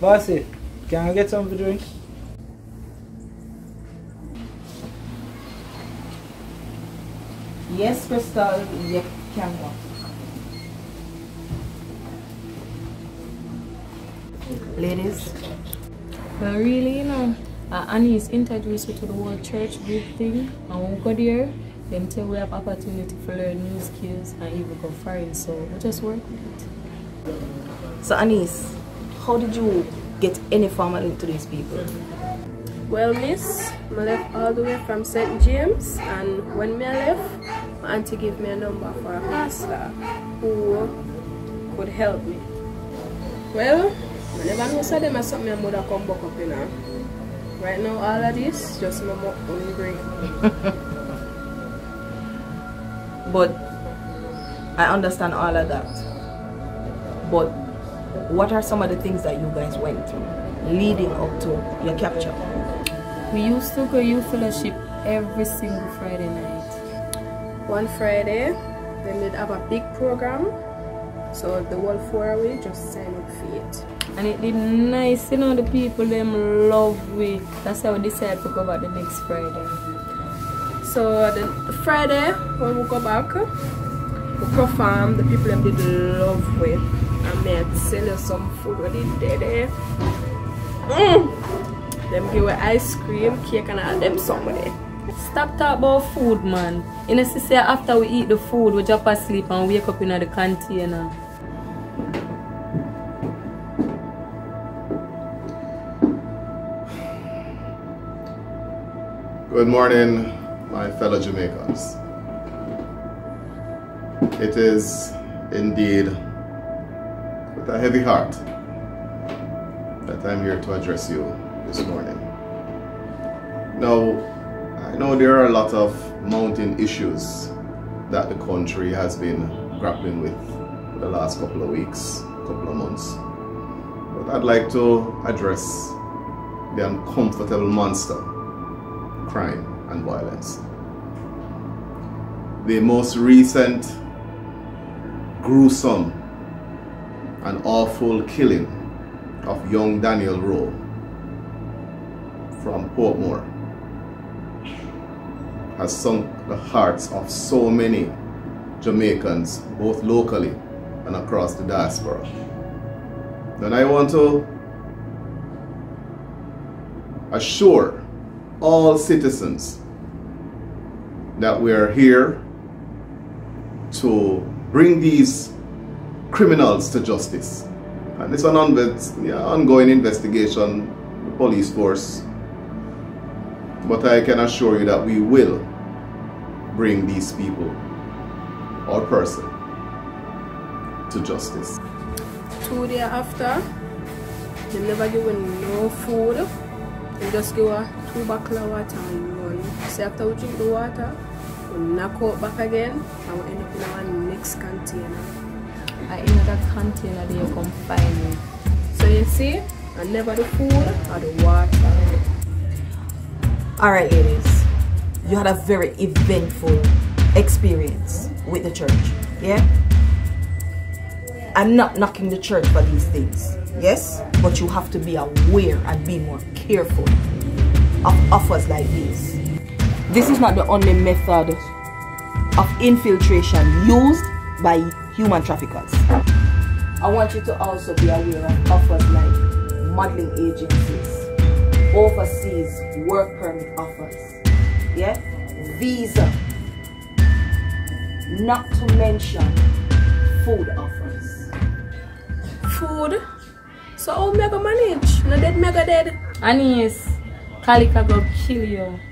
Varsity, can I get something to drink? Yes, Crystal, you can go. Ladies. But really, you know, Anis introduced me to the whole church group thing. And when we go there, them tell we have opportunity for learn new skills and even go foreign. So we just work with it. So Anis, how did you get any formal into these people? Well, miss, I left all the way from St. James, and when I left, my auntie gave me a number for a pastor who could help me. Well, I never know them as something my mother come back up in her. Right now, all of this, just my mother only bring. But I understand all of that. But what are some of the things that you guys went through leading up to your capture? We used to go youth fellowship every single Friday night. One Friday, they made up a big program, so the whole 4 away just signed up for it. And it did nice, you know, the people, them love we. That's how we decided to go back the next Friday. So the Friday, when we go back, we perform, the people them did love we. And they had to sell us some food when they did it. Them give her ice cream, cake, and all them somebody. Stop talking about food, man. You know, say after we eat the food, we drop asleep and wake up in the container. Good morning, my fellow Jamaicans. It is indeed with a heavy heart that I'm here to address you this morning. Now, I know there are a lot of mounting issues that the country has been grappling with for the last couple of weeks, couple of months. But I'd like to address the uncomfortable monster, crime and violence. The most recent gruesome and awful killing of young Daniel Rowe from Portmore has sunk the hearts of so many Jamaicans, both locally and across the diaspora. Then I want to assure all citizens that we are here to bring these criminals to justice. And it's an ongoing investigation, the police force. But I can assure you that we will bring these people or person to justice. 2 days after, they never give her no food. They just give her 2 bottles of water and run. So after we drink the water, we knock out back again and we end up in our next container. And in that container, they come find me. So you see, I never the food or the water. Alright ladies, you had a very eventful experience with the church, yeah? I'm not knocking the church for these things, yes? But you have to be aware and be more careful of offers like this. This is not the only method of infiltration used by human traffickers. I want you to also be aware of offers like modeling agencies, overseas work permit offers, yeah, visa, not to mention food offers. Food? So how mega manage? No dead mega dead. Anis, Kalika go kill you.